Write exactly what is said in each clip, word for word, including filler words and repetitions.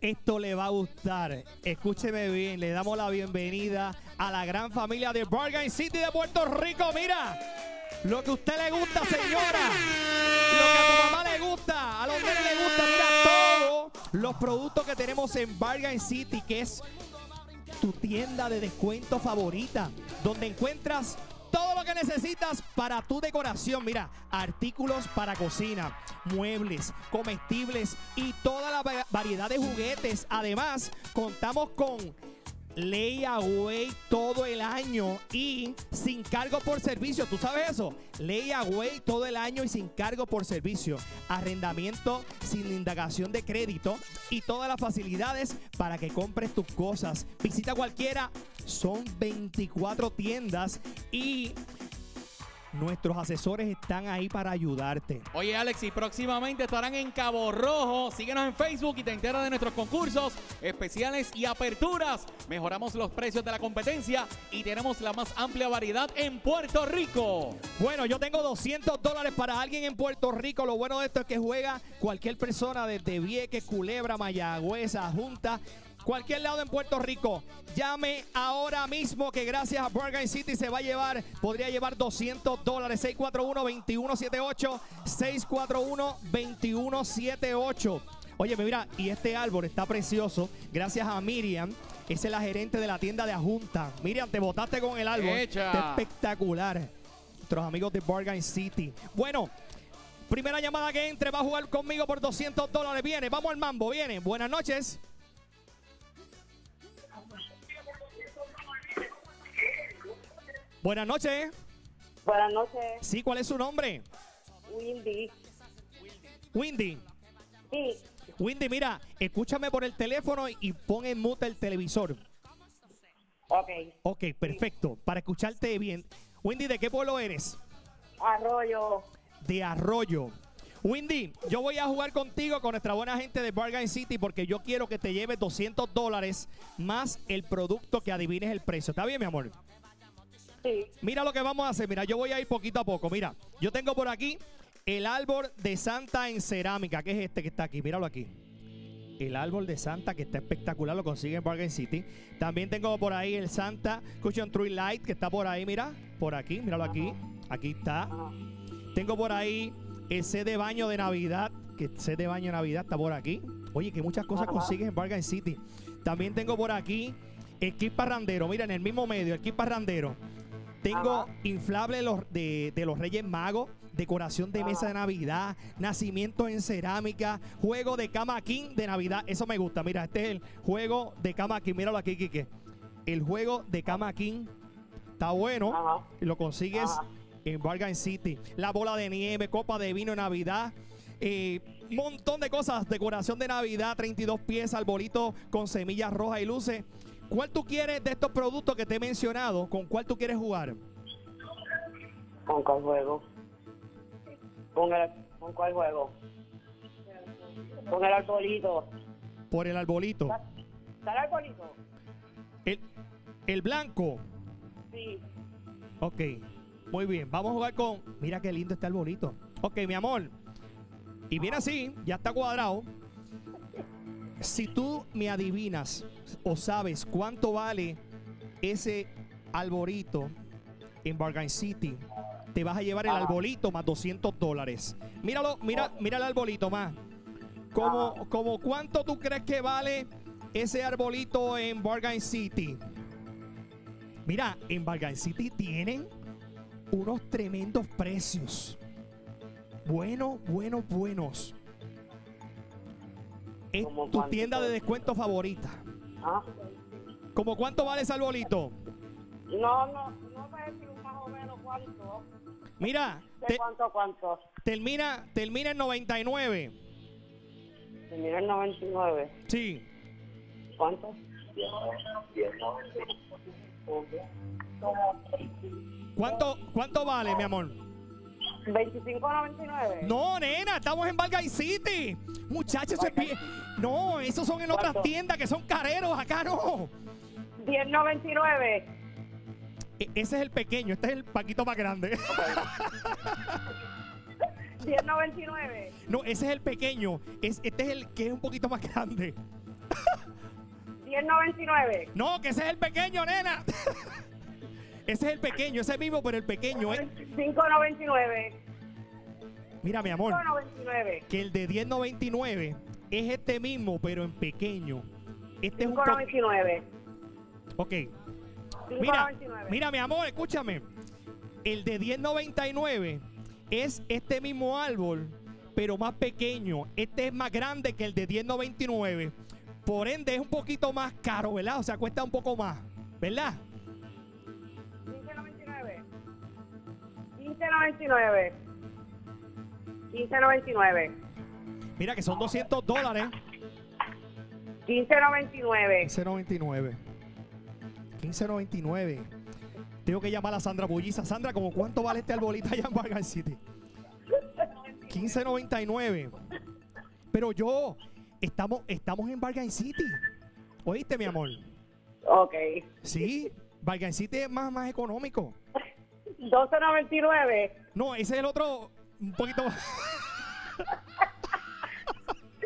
Esto le va a gustar. Escúcheme bien, le damos la bienvenida a la gran familia de Bargain City de Puerto Rico. Mira, lo que a usted le gusta, señora, lo que a tu mamá le gusta, a los nenes le gusta, mira todos los productos que tenemos en Bargain City, que es tu tienda de descuento favorita, donde encuentras todo lo que necesitas para tu decoración. Mira, artículos para cocina, muebles, comestibles y toda la variedad de juguetes. Además, contamos con layaway todo el año y sin cargo por servicio. ¿Tú sabes eso? Layaway todo el año y sin cargo por servicio. Arrendamiento sin indagación de crédito y todas las facilidades para que compres tus cosas. Visita cualquiera. Son veinticuatro tiendas y nuestros asesores están ahí para ayudarte. Oye, Alex, y próximamente estarán en Cabo Rojo. Síguenos en Facebook y te enteras de nuestros concursos especiales y aperturas. Mejoramos los precios de la competencia y tenemos la más amplia variedad en Puerto Rico. Bueno, yo tengo doscientos dólares para alguien en Puerto Rico. Lo bueno de esto es que juega cualquier persona desde Vieques, Culebra, Mayagüez, Junta, cualquier lado en Puerto Rico. Llame ahora mismo que gracias a Bargain City se va a llevar, podría llevar doscientos dólares. seis cuatro uno, dos uno siete ocho, seis cuatro uno, dos uno siete ocho. Oye, mira, y este árbol está precioso. Gracias a Miriam, esa es la gerente de la tienda de Ajunta. Miriam, te botaste con el árbol. Está espectacular. Nuestros amigos de Bargain City. Bueno, primera llamada que entre va a jugar conmigo por doscientos dólares. Viene, vamos al mambo, viene. Buenas noches. Buenas noches. Buenas noches. Sí, ¿cuál es su nombre? Windy. Windy. Sí. Windy, mira, escúchame por el teléfono y pon en mute el televisor. Ok. Ok, perfecto. Sí. Para escucharte bien. Windy, ¿de qué pueblo eres? Arroyo. De Arroyo. Windy, yo voy a jugar contigo con nuestra buena gente de Bargain City porque yo quiero que te lleves doscientos dólares más el producto que adivines el precio. ¿Está bien, mi amor? Sí. Mira lo que vamos a hacer. Mira, yo voy a ir poquito a poco. Mira, yo tengo por aquí el árbol de Santa en cerámica, que es este que está aquí. Míralo aquí. El árbol de Santa, que está espectacular. Lo consigue en Bargain City. También tengo por ahí el Santa Cushion Tree Light, que está por ahí. Mira, por aquí. Míralo aquí. Aquí está. Tengo por ahí el set de baño de Navidad, que el set de baño de Navidad está por aquí. Oye, que muchas cosas consigues en Bargain City. También tengo por aquí el kit parrandero. Mira, en el mismo medio, el kit parrandero. Tengo inflables de, de los Reyes Magos, decoración de mesa de Navidad, nacimiento en cerámica, juego de cama king de Navidad. Eso me gusta. Mira, este es el juego de cama king. Míralo aquí, Quique. El juego de cama king está bueno. Ajá. Lo consigues Ajá. en Bargain City. La bola de nieve, copa de vino de Navidad. Eh, montón de cosas. Decoración de Navidad, treinta y dos piezas, arbolito con semillas rojas y luces. ¿Cuál tú quieres de estos productos que te he mencionado? ¿Con cuál tú quieres jugar? ¿Con cuál juego? ¿Con, el, con cuál juego? Con el arbolito. ¿Por el arbolito? ¿Está, está el arbolito? ¿El, el blanco? Sí. Ok, muy bien. Vamos a jugar con... Mira qué lindo está el arbolito. Ok, mi amor. Y viene así, ya está cuadrado. Si tú me adivinas o sabes cuánto vale ese arbolito en Bargain City, te vas a llevar el arbolito más doscientos dólares. Míralo, mira, mira el arbolito más. ¿Cómo, como cuánto tú crees que vale ese arbolito en Bargain City? Mira, en Bargain City tienen unos tremendos precios. Buenos, buenos, buenos. Es tu tienda de descuento favorita. ¿Ah? ¿Cómo cuánto vale ese arbolito? No, no, no puedo decir más o menos cuánto. Mira. ¿De cuánto, cuánto? Termina, termina en noventa y nueve. ¿Termina en noventa y nueve? Sí. ¿Cuánto? ¿Cuánto, cuánto vale, mi amor? veinticinco noventa y nueve. No, nena, estamos en Bargain City. Muchachos, Bargain. Eso es... No, esos son en ¿Cuánto? Otras tiendas que son careros. Acá no. diez noventa y nueve. E ese es el pequeño, este es el paquito más grande. Okay. diez noventa y nueve. No, ese es el pequeño. Es, este es el que es un poquito más grande. diez noventa y nueve. No, que ese es el pequeño, nena. Ese es el pequeño, ese es vivo, pero el pequeño es... cinco noventa y nueve. Mira, mi amor, cinco noventa y nueve. Que el de diez noventa y nueve es este mismo, pero en pequeño. Este cinco noventa y nueve. Es un po... Ok. cinco noventa y nueve. Mira, mira, mi amor, escúchame. El de diez noventa y nueve es este mismo árbol, pero más pequeño. Este es más grande que el de diez noventa y nueve. Por ende, es un poquito más caro, ¿verdad? O sea, cuesta un poco más, ¿verdad? quince noventa y nueve. quince noventa y nueve. Mira que son doscientos dólares. quince noventa y nueve. quince noventa y nueve. quince noventa y nueve. Tengo que llamar a Sandra Bulliza. Sandra, ¿cómo cuánto vale este arbolito allá en Bargain City? quince noventa y nueve. Pero yo, estamos, estamos en Bargain City. ¿Oíste, mi amor? Ok. Sí, Bargain City es más, más económico. doce noventa y nueve. No, ese es el otro un poquito más.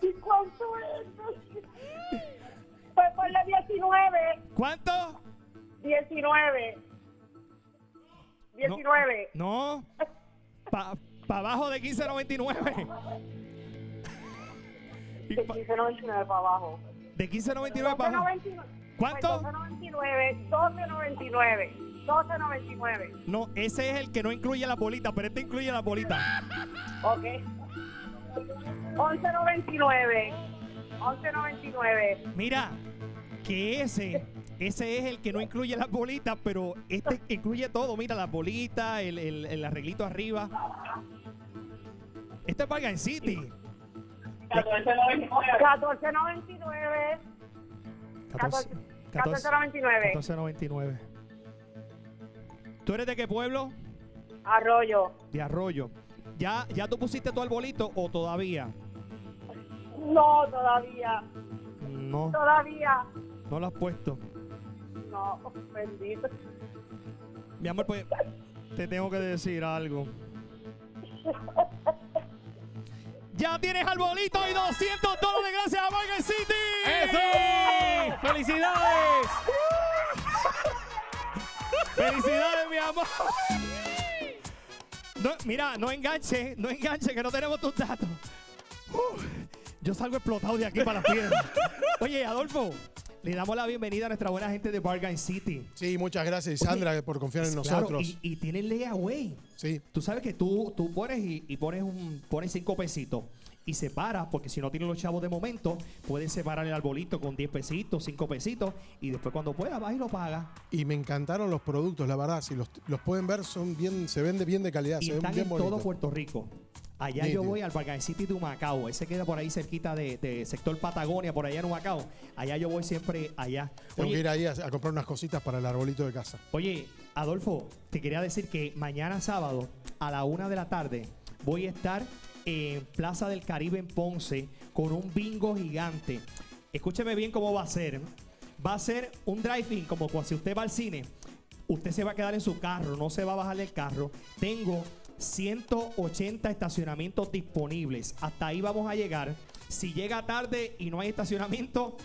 ¿Y cuánto es? Pues por la diecinueve. ¿Cuánto? diecinueve. diecinueve. No, no. Para pa abajo de quince noventa y nueve. De quince noventa y nueve para abajo. De quince noventa y nueve para abajo. ¿Cuánto? doce noventa y nueve. doce noventa y nueve. doce noventa y nueve. No, ese es el que no incluye la bolita, pero este incluye la bolita. Ok. once noventa y nueve. once noventa y nueve. Mira, que ese, ese es el que no incluye las bolitas, pero este incluye todo. Mira, las bolitas, el, el, el arreglito arriba. Este es Bargain City. catorce noventa y nueve. catorce noventa y nueve. catorce noventa y nueve. ¿Tú eres de qué pueblo? Arroyo. De Arroyo. ¿Ya, ya tú pusiste tu arbolito o todavía? No, todavía. No. Todavía. ¿No lo has puesto? No, bendito. Mi amor, pues te tengo que decir algo. ¡Ya tienes arbolito y doscientos dólares gracias a Volga City! ¡Eso! ¡Felicidades! ¡Felicidades, mi amor! No, mira, no enganche, no enganche, que no tenemos tus datos. Uh, yo salgo explotado de aquí para las piedras. Oye, Adolfo, le damos la bienvenida a nuestra buena gente de Bargain City. Sí, muchas gracias, Sandra, oye, por confiar en claro, nosotros. Y, y tienen layaway. Sí. Tú sabes que tú, tú pones y, y pones, un, pones cinco pesitos y separas, porque si no tienen los chavos de momento, puedes separar el arbolito con diez pesitos, cinco pesitos, y después cuando puedas vas y lo pagas. Y me encantaron los productos, la verdad, si los, los pueden ver, son bien, se vende bien de calidad, y se ven bien en bonito. Todo Puerto Rico. Allá sí, yo sí. voy al Bargain City de Humacao, ese queda por ahí cerquita de, de sector Patagonia, por allá en Humacao. Allá yo voy siempre allá. Tengo oye, que ir ahí a, a comprar unas cositas para el arbolito de casa. Oye, Adolfo, te quería decir que mañana sábado a la una de la tarde voy a estar en Plaza del Caribe en Ponce con un bingo gigante. Escúcheme bien cómo va a ser. Va a ser un drive-in, como cuando si usted va al cine, usted se va a quedar en su carro, no se va a bajar del carro. Tengo ciento ochenta estacionamientos disponibles. Hasta ahí vamos a llegar. Si llega tarde y no hay estacionamiento,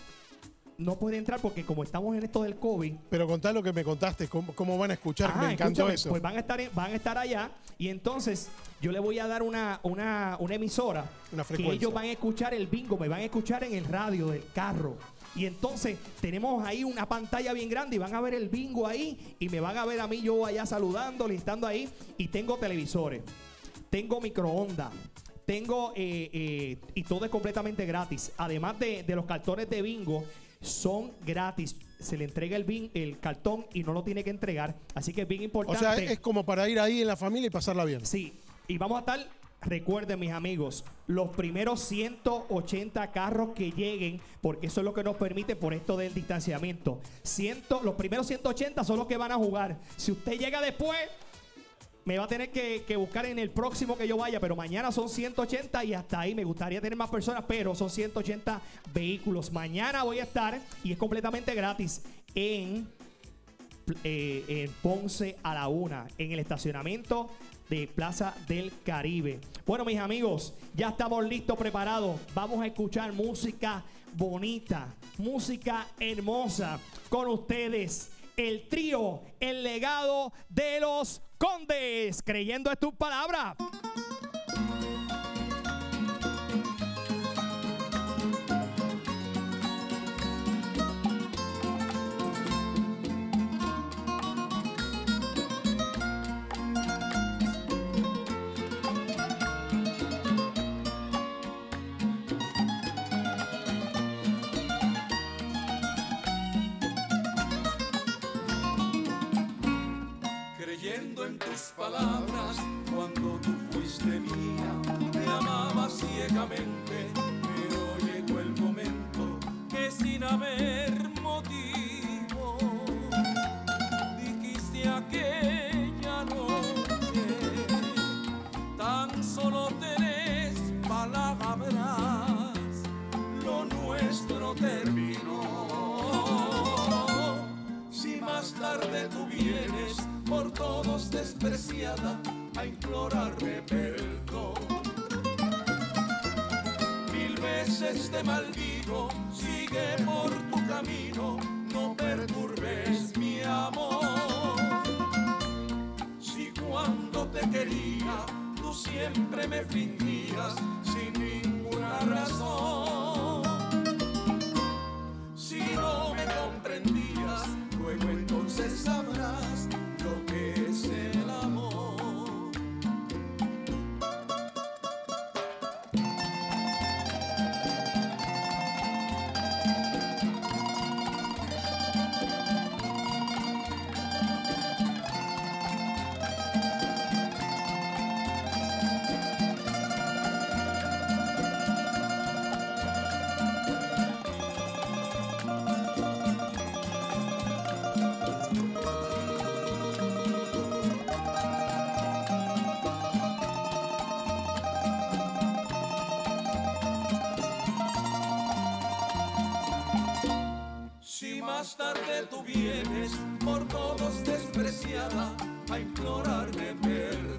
no puede entrar porque como estamos en esto del COVID. Pero contá lo que me contaste, cómo, cómo van a escuchar, ah, me encantó eso. Pues van a estar, van a estar allá y entonces yo le voy a dar una, una, una emisora, una frecuencia, que ellos van a escuchar el bingo, me van a escuchar en el radio del carro. Y entonces tenemos ahí una pantalla bien grande y van a ver el bingo ahí y me van a ver a mí yo allá saludándole, estando ahí. Y tengo televisores, tengo microondas, tengo, eh, eh, y todo es completamente gratis. Además de, de los cartones de bingo, son gratis. Se le entrega el, bin, el cartón y no lo tiene que entregar. Así que es bien importante. O sea, es como para ir ahí en la familia y pasarla bien. Sí, y vamos a estar... Recuerden, mis amigos, los primeros ciento ochenta carros que lleguen, porque eso es lo que nos permite por esto del distanciamiento. cien, los primeros ciento ochenta son los que van a jugar. Si usted llega después, me va a tener que, que buscar en el próximo que yo vaya, pero mañana son ciento ochenta y hasta ahí. Me gustaría tener más personas, pero son ciento ochenta vehículos. Mañana voy a estar, y es completamente gratis, en, eh, en Ponce a la una, en el estacionamiento de Plaza del Caribe. Bueno, mis amigos, ya estamos listos, preparados. Vamos a escuchar música bonita, música hermosa. Con ustedes, el trío, el legado de los Condes. Creyendo es tu palabra. Creyendo en tus palabras, cuando tú fuiste mía, te amaba ciegamente, pero llegó el momento que sin haber motivo, dijiste aquella noche, tan solo tres palabras, lo nuestro terminó. Si más tarde tú vienes, por todos despreciada, a implorarme perdón. Mil veces te maldigo, sigue por tu camino, no perturbes mi amor. Si cuando te quería, tú siempre me fingías sin ninguna razón. Si no me comprendías, luego entonces sabrás lo que es el amor. Más tarde tú vienes por todos despreciada a implorarme perdón.